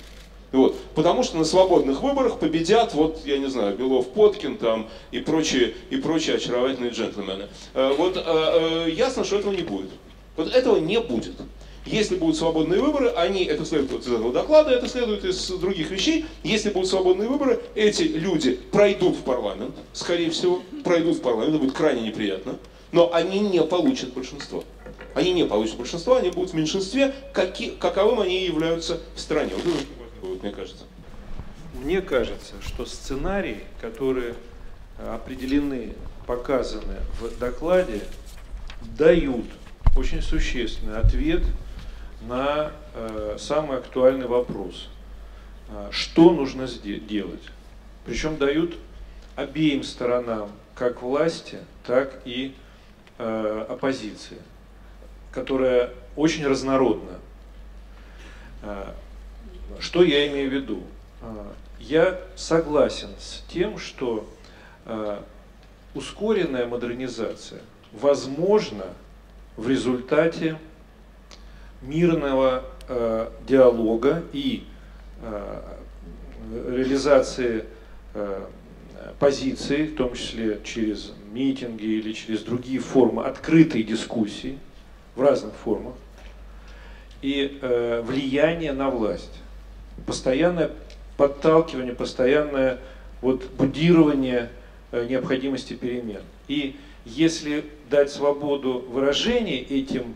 Вот. Потому что на свободных выборах победят, вот, я не знаю, Белов, Поткин там, и прочие очаровательные джентльмены. Ясно, что этого не будет. Вот этого не будет. Если будут свободные выборы, это следует из этого доклада, это следует из других вещей. Если будут свободные выборы, эти люди пройдут в парламент, скорее всего, это будет крайне неприятно, но они не получат большинство. Они не получат большинство, они будут в меньшинстве, каковым они являются в стране. Вот это будет, мне кажется. Мне кажется, что сценарии, которые определены, показаны в докладе, дают очень существенный ответ на самый актуальный вопрос, что нужно делать. Причем дают обеим сторонам, как власти, так и оппозиции, которая очень разнородна. Что я имею в виду? Я согласен с тем, что ускоренная модернизация возможна в результате мирного диалога и реализации позиций, в том числе через митинги или через другие формы открытой дискуссии в разных формах, и влияние на власть. Постоянное подталкивание, постоянное будирование необходимости перемен. И если дать свободу выражения этим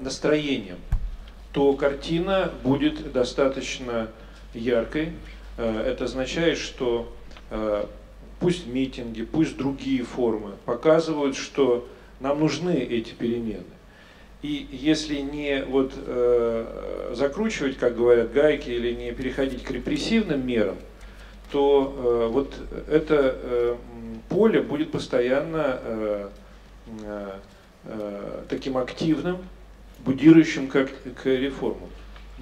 настроениям, то картина будет достаточно яркой. Это означает, что пусть митинги, пусть другие формы показывают, что нам нужны эти перемены. И если не закручивать, как говорят, гайки, или не переходить к репрессивным мерам, то это поле будет постоянно таким активным, будирующим к реформам,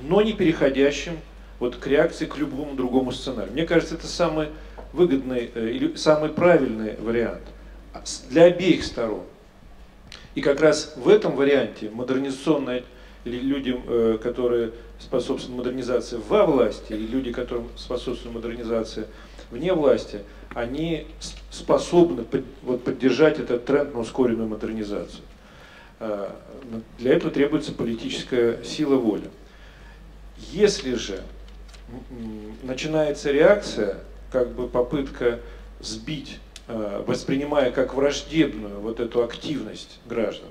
но не переходящим к реакции к любому другому сценарию. Мне кажется, это самый выгодный или самый правильный вариант для обеих сторон. И как раз в этом варианте модернизационные люди, которые способствуют модернизации во власти, или люди, которым способствует модернизация вне власти, они способны поддержать этот тренд на ускоренную модернизацию. Для этого требуется политическая сила воли. Если же начинается реакция, попытка сбить, воспринимая как враждебную эту активность граждан,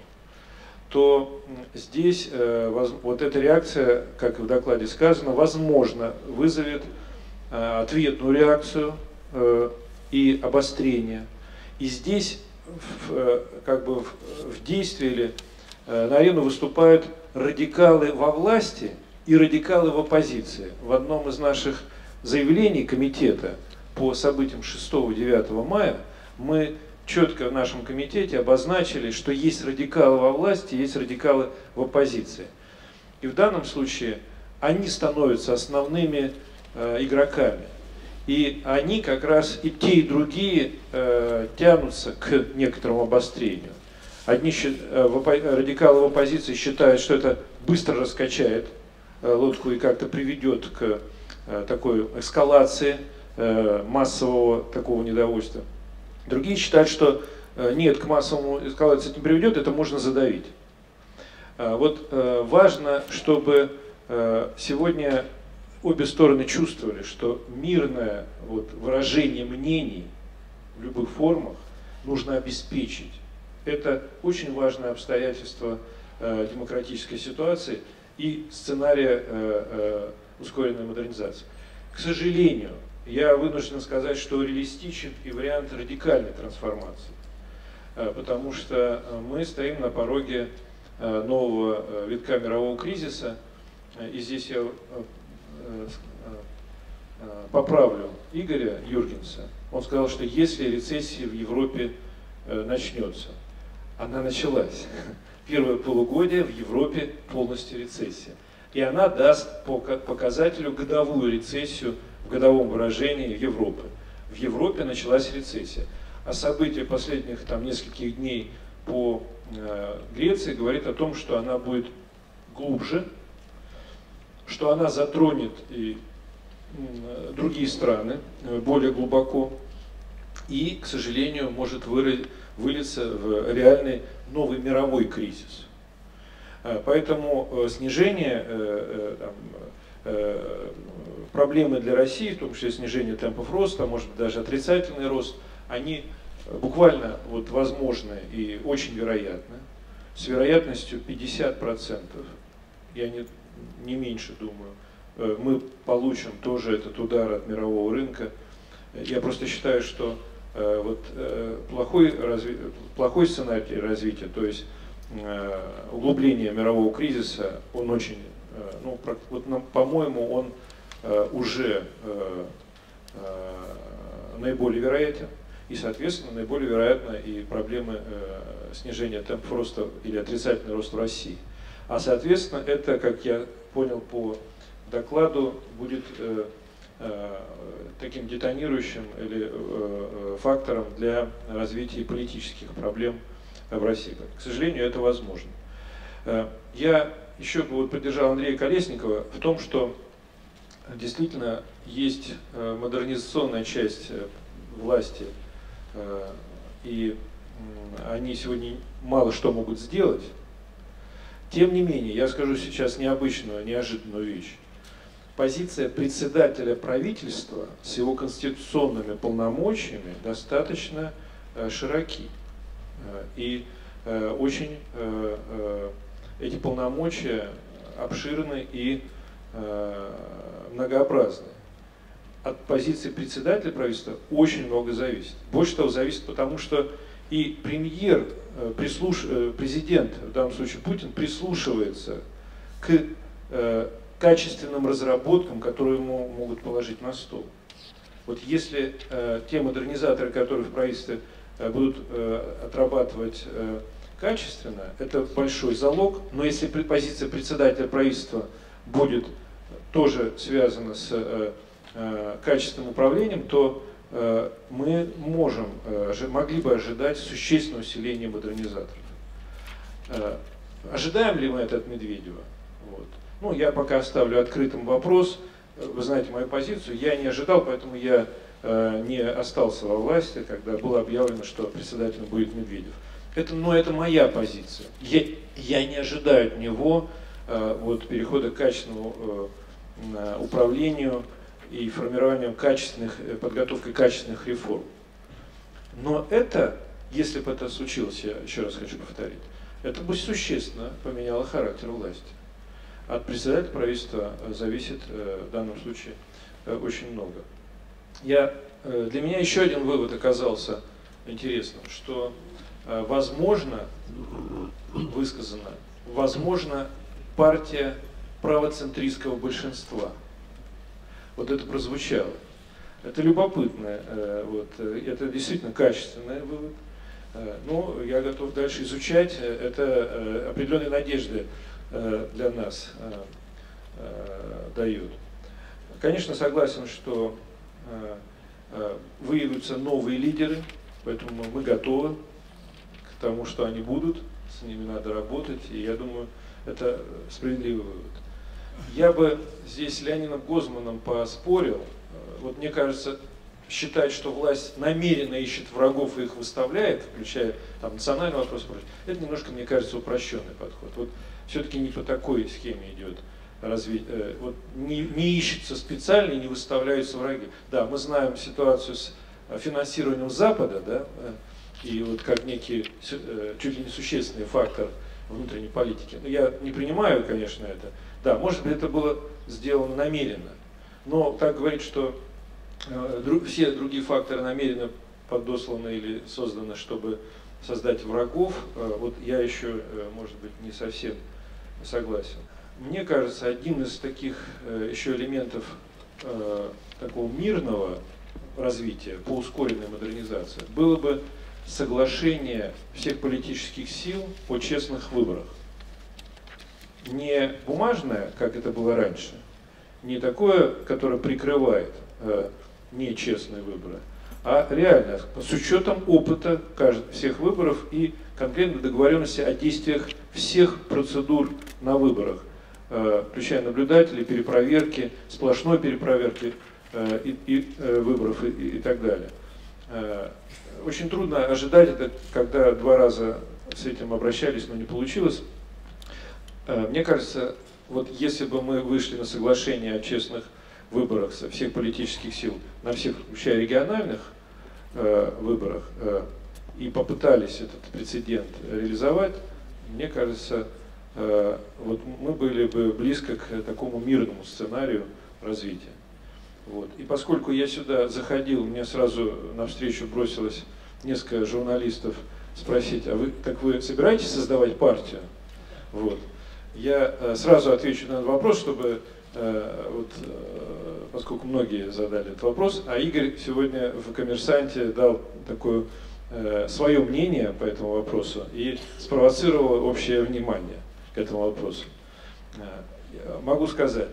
то здесь эта реакция, как и в докладе сказано, возможно, вызовет ответную реакцию и обострение. И здесь в действии или на арену выступают радикалы во власти и радикалы в оппозиции. В одном из наших заявлений комитета по событиям 6-9 мая мы четко в нашем комитете обозначили, что есть радикалы во власти, есть радикалы в оппозиции. И в данном случае они становятся основными игроками. И они как раз и те, и другие тянутся к некоторому обострению. Одни радикалы в оппозиции считают, что это быстро раскачает лодку и как-то приведет к такой эскалации массового такого недовольства. Другие считают, что нет, к массовому эскалации это не приведет, это можно задавить. Вот важно, чтобы сегодня обе стороны чувствовали, что мирное выражение мнений в любых формах нужно обеспечить. Это очень важное обстоятельство демократической ситуации и сценария ускоренной модернизации. К сожалению, я вынужден сказать, что реалистичен и вариант радикальной трансформации, потому что мы стоим на пороге нового витка мирового кризиса, и здесь я поправлю Игоря Юргенса. Он сказал, что если рецессия в Европе начнется, она началась. Первое полугодие в Европе полностью рецессия. И она даст по показателю годовую рецессию в годовом выражении Европы. В Европе началась рецессия. А события последних нескольких дней по Греции говорит о том, что она будет глубже, что она затронет и другие страны более глубоко и, к сожалению, может вылиться в реальный новый мировой кризис. Поэтому снижение проблемы для России, в том числе снижение темпов роста, может быть даже отрицательный рост, они буквально возможны и очень вероятны, с вероятностью 50%, я не меньше думаю, мы получим тоже этот удар от мирового рынка. Я просто считаю, что плохой сценарий развития, то есть углубление мирового кризиса, он очень, по-моему, он уже наиболее вероятен. И, соответственно, наиболее вероятно и проблемы снижения темпов роста или отрицательный рост в России. А, соответственно, это, как я понял по докладу, будет таким детонирующим или фактором для развития политических проблем в России. К сожалению, это возможно. Я еще бы поддержал Андрея Колесникова в том, что действительно есть модернизационная часть власти, и они сегодня мало что могут сделать. Тем не менее, я скажу сейчас необычную, неожиданную вещь. Позиция председателя правительства с его конституционными полномочиями достаточно широки. И очень эти полномочия обширны и многообразны. От позиции председателя правительства очень много зависит. Больше того зависит, потому что и президент, в данном случае Путин, прислушивается к качественным разработкам, которые ему могут положить на стол. Если те модернизаторы, которые в правительстве будут отрабатывать качественно, это большой залог, но если позиция председателя правительства будет тоже связана с качественным управлением, то мы могли бы ожидать существенного усиления модернизаторов. Ожидаем ли мы это от Медведева? Я пока оставлю открытым вопрос. Вы знаете мою позицию. Я не ожидал, поэтому я не остался во власти, когда было объявлено, что председателем будет Медведев. Но это моя позиция. Я не ожидаю от него перехода к качественному управлению и формированием подготовкой качественных реформ. Но это, если бы это случилось, я еще раз хочу повторить, это бы существенно поменяло характер власти. От председателя правительства зависит в данном случае очень много. Для меня еще один вывод оказался интересным, что возможно, партия правоцентристского большинства. Это прозвучало. Это любопытно, это действительно качественный вывод. Но я готов дальше изучать. Это определенные надежды для нас дают. Конечно, согласен, что выявятся новые лидеры, поэтому мы готовы к тому, что они будут, с ними надо работать, и я думаю, это справедливый вывод. Я бы здесь с Леонидом Гозманом поспорил. Вот мне кажется, считать, что власть намеренно ищет врагов и их выставляет, включая там национальный вопрос и прочее, это немножко, мне кажется, упрощенный подход. Вот все-таки не по такой схеме идет развитие. Вот не ищется специально и не выставляются враги. Да, мы знаем ситуацию с финансированием Запада, да, и вот как некий чуть ли не существенный фактор внутренней политики. Но я не принимаю, конечно, это. Да, может быть, это было сделано намеренно. Но так говорить, что все другие факторы намеренно подосланы или созданы, чтобы создать врагов, вот я еще, может быть, не совсем согласен. Мне кажется, один из таких еще элементов такого мирного развития по ускоренной модернизации было бы соглашение всех политических сил о честных выборах. Не бумажное, как это было раньше, не такое, которое прикрывает нечестные выборы, а реально, с учетом опыта всех выборов и конкретной договоренности о действиях всех процедур на выборах, включая наблюдателей, перепроверки, сплошной перепроверки выборов и так далее. Очень трудно ожидать это, когда два раза с этим обращались, но не получилось. Мне кажется, вот если бы мы вышли на соглашение о честных выборах со всех политических сил, на всех, включая региональных выборах, и попытались этот прецедент реализовать, мне кажется, вот мы были бы близко к такому мирному сценарию развития. Вот. И поскольку я сюда заходил, мне сразу навстречу бросилось несколько журналистов спросить, а вы, так вы собираетесь создавать партию? Вот. Я сразу отвечу на этот вопрос, чтобы, вот, поскольку многие задали этот вопрос, а Игорь сегодня в «Коммерсанте» дал такое свое мнение по этому вопросу и спровоцировал общее внимание к этому вопросу. Могу сказать,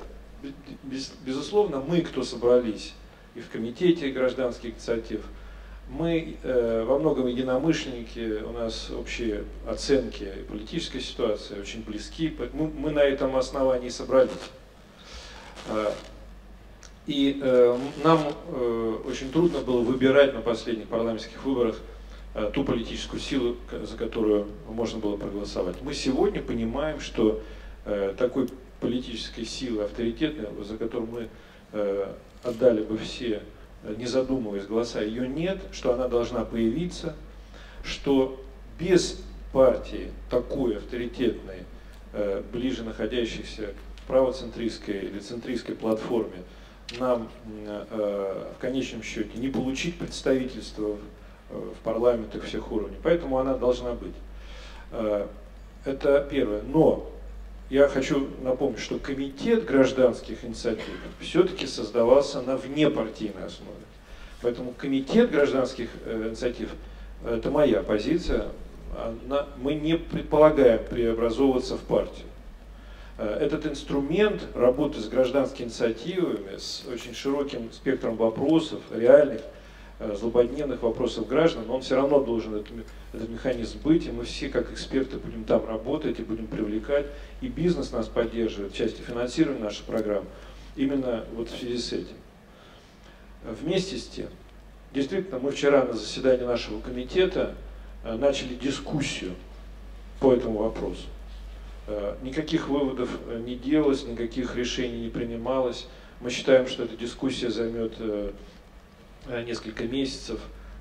безусловно, мы, кто собрались и в Комитете гражданских инициатив, мы во многом единомышленники, у нас общие оценки политической ситуации очень близки, мы на этом основании собрались. И нам очень трудно было выбирать на последних парламентских выборах ту политическую силу, за которую можно было проголосовать. Мы сегодня понимаем, что такой политической силы авторитетной, за которую мы отдали бы все, не задумываясь, голоса, ее нет, что она должна появиться, что без партии такой авторитетной, ближе находящейся к правоцентристской или центристской платформе, нам в конечном счете не получить представительство в парламентах всех уровней. Поэтому она должна быть. Это первое. Но я хочу напомнить, что Комитет гражданских инициатив все-таки создавался на внепартийной основе. Поэтому Комитет гражданских инициатив, это моя позиция, мы не предполагаем преобразовываться в партию. Этот инструмент работы с гражданскими инициативами, с очень широким спектром вопросов, реальных, злободневных вопросов граждан, но он все равно должен, этот механизм, быть, и мы все как эксперты будем там работать и будем привлекать, и бизнес нас поддерживает, части финансирования наших программ, именно вот в связи с этим. Вместе с тем, действительно, мы вчера на заседании нашего комитета начали дискуссию по этому вопросу. Никаких выводов не делалось, никаких решений не принималось. Мы считаем, что эта дискуссия займет несколько месяцев.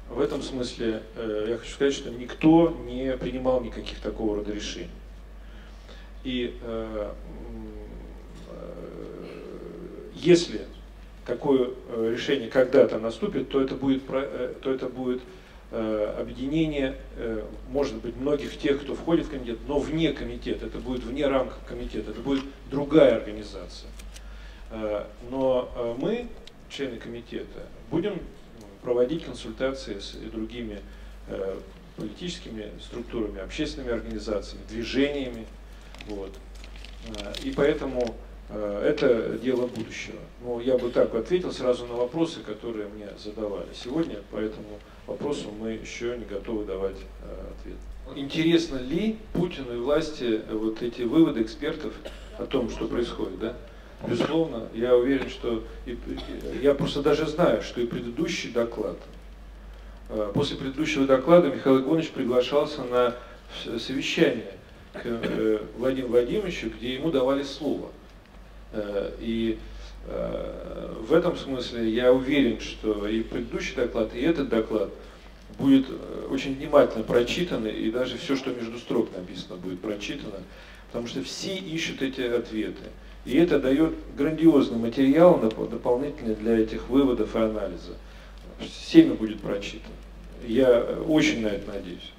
В этом смысле я хочу сказать, что никто не принимал никаких такого рода решений. И если такое решение когда-то наступит, то это будет объединение, может быть, многих тех, кто входит в комитет, но вне комитета, это будет вне рамков комитета, это будет другая организация. Но мы, члены комитета, будем проводить консультации с другими политическими структурами, общественными организациями, движениями. Вот. И поэтому это дело будущего. Но я бы так ответил сразу на вопросы, которые мне задавали сегодня, по этому вопросу мы еще не готовы давать ответ. Интересно ли Путину и власти вот эти выводы экспертов о том, что происходит, да? Безусловно, я уверен, что я просто даже знаю, что и предыдущий доклад, после предыдущего доклада Михаил Иванович приглашался на совещание к Владимиру Владимировичу, где ему давали слово. И в этом смысле я уверен, что и предыдущий доклад, и этот доклад будет очень внимательно прочитан, и даже все, что между строк написано, будет прочитано, потому что все ищут эти ответы. И это дает грандиозный материал дополнительный для этих выводов и анализа. Всеми будет прочитано. Я очень на это надеюсь.